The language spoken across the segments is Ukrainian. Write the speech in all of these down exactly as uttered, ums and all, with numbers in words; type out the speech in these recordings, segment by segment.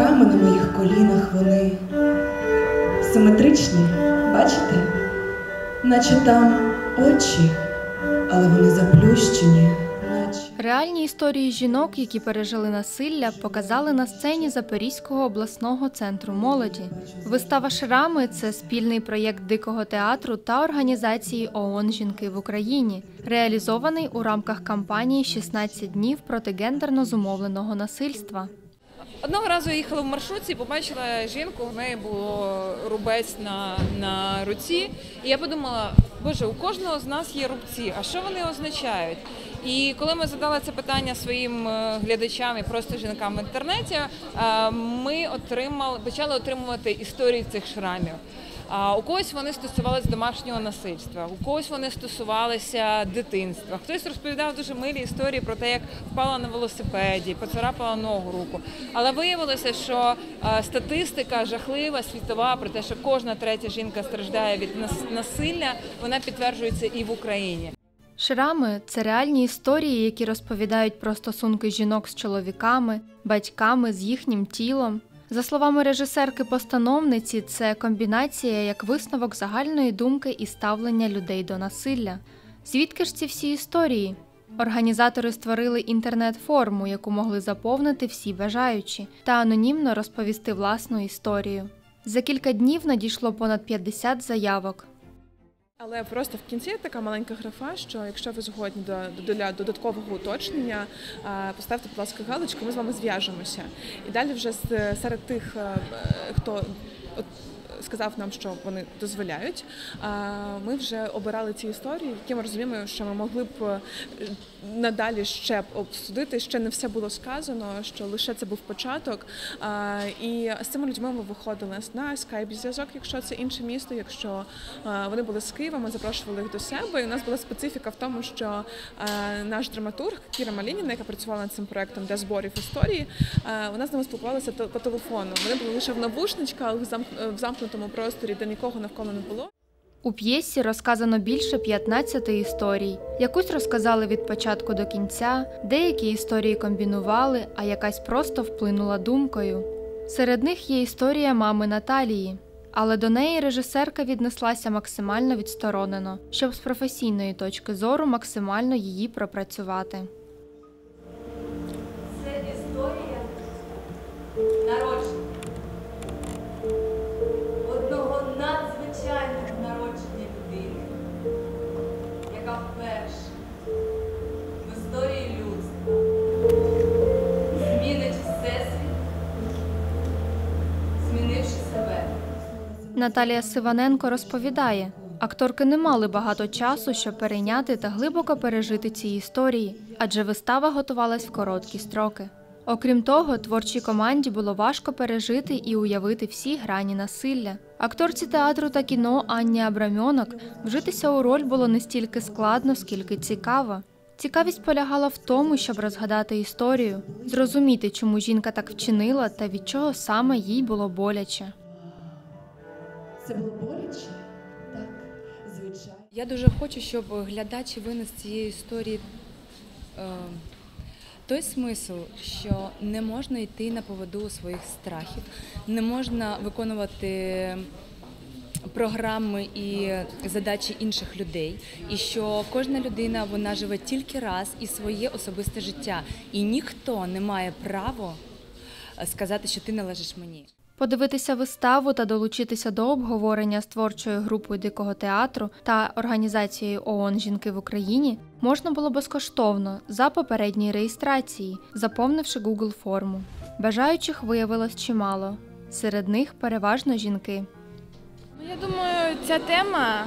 шрами на моїх колінах вони симетричні, бачите? Наче там очі, але вони заплющені. Реальні історії жінок, які пережили насилля, показали на сцені Запорізького обласного центру молоді. Вистава «Шрами» – це спільний проєкт Дикого театру та організації ООН «Жінки в Україні», реалізований у рамках кампанії «шістнадцять днів проти гендерно зумовленого насильства». Одного разу я їхала в маршрутці і побачила жінку, в неї було рубець на, на руці. І я подумала, боже, у кожного з нас є рубці, а що вони означають? І коли ми задали це питання своїм глядачам і просто жінкам в інтернеті, ми отримали, почали отримувати історії цих шрамів. У когось вони стосувалися домашнього насильства, у когось вони стосувалися дитинства. Хтось розповідав дуже милі історії про те, як впала на велосипеді, поцарапала ногу, руку. Але виявилося, що статистика жахлива, світова, про те, що кожна третя жінка страждає від насилля, вона підтверджується і в Україні. «Шрами» – це реальні історії, які розповідають про стосунки жінок з чоловіками, батьками, з їхнім тілом. За словами режисерки-постановниці, це комбінація як висновок загальної думки і ставлення людей до насилля. Звідки ж ці всі історії? Організатори створили інтернет-форму, яку могли заповнити всі бажаючі, та анонімно розповісти власну історію. За кілька днів надійшло понад п'ятдесят заявок. Але просто в кінці така маленька графа, що якщо ви згодні до додаткового уточнення, поставте, будь ласка, галочку, ми з вами зв'яжемося. І далі вже серед тих, хто сказав нам, що вони дозволяють, ми вже обирали ці історії, які ми розуміємо, що ми могли б надалі ще обсудити, ще не все було сказано, що лише це був початок. І з цими людьми ми виходили на скайп-зв'язок, якщо це інше місто, якщо вони були з Києва, ми запрошували їх до себе. І у нас була специфіка в тому, що наш драматург Кіра Малініна, яка працювала над цим проєктом для зборів історії, вона з ними спілкувалася по телефону. Вони були лише в навушничках, в замкнутому тому просторі, де нікого навколо не було. У п'єсі розказано більше п'ятнадцяти історій. Якусь розказали від початку до кінця, деякі історії комбінували, а якась просто вплинула думкою. Серед них є історія мами Наталії. Але до неї режисерка віднеслася максимально відсторонено, щоб з професійної точки зору максимально її пропрацювати. Це історія народження. Наталія Сиваненко розповідає, акторки не мали багато часу, щоб перейняти та глибоко пережити ці історії, адже вистава готувалась в короткі строки. Окрім того, творчій команді було важко пережити і уявити всі грані насилля. Акторці театру та кіно Анні Абрамьонок вжитися у роль було не стільки складно, скільки цікаво. Цікавість полягала в тому, щоб розгадати історію, зрозуміти, чому жінка так вчинила та від чого саме їй було боляче. Це було боляче? Так, звичайно. Я дуже хочу, щоб глядачі винес з цієї історії е, той смисл, що не можна йти на поводу своїх страхів, не можна виконувати програми і задачі інших людей, і що кожна людина, вона живе тільки раз і своє особисте життя, і ніхто не має права сказати, що ти належиш мені. Подивитися виставу та долучитися до обговорення з творчою групою Дикого театру та організацією ООН «Жінки в Україні» можна було безкоштовно за попередній реєстрації, заповнивши Google-форму. Бажаючих виявилось чимало. Серед них переважно жінки. Я думаю, ця тема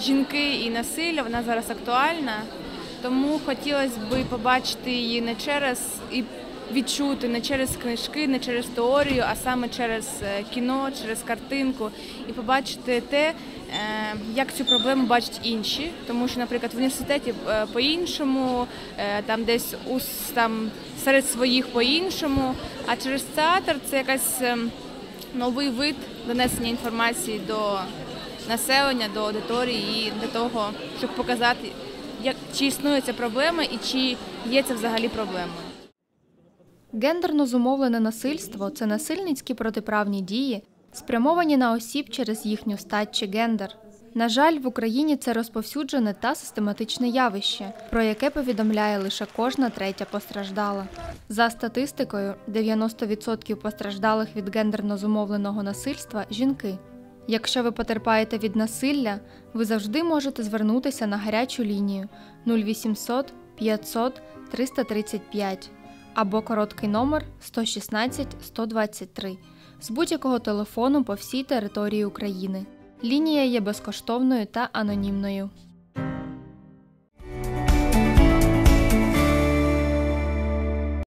жінки і насилля, вона зараз актуальна, тому хотілося б побачити її не через і відчути не через книжки, не через теорію, а саме через кіно, через картинку і побачити те, як цю проблему бачать інші. Тому що, наприклад, в університеті по-іншому, там десь там, серед своїх по-іншому, а через театр це якась новий вид донесення інформації до населення, до аудиторії і до того, щоб показати, як, чи існує ця проблема і чи є це взагалі проблемою. Гендерно зумовлене насильство – це насильницькі протиправні дії, спрямовані на осіб через їхню стать чи гендер. На жаль, в Україні це розповсюджене та систематичне явище, про яке повідомляє лише кожна третя постраждала. За статистикою, дев'яносто відсотків постраждалих від гендерно зумовленого насильства – жінки. Якщо ви потерпаєте від насилля, ви завжди можете звернутися на гарячу лінію нуль вісімсот п'ятсот триста тридцять п'ять або короткий номер сто шістнадцять сто двадцять три з будь-якого телефону по всій території України. Лінія є безкоштовною та анонімною.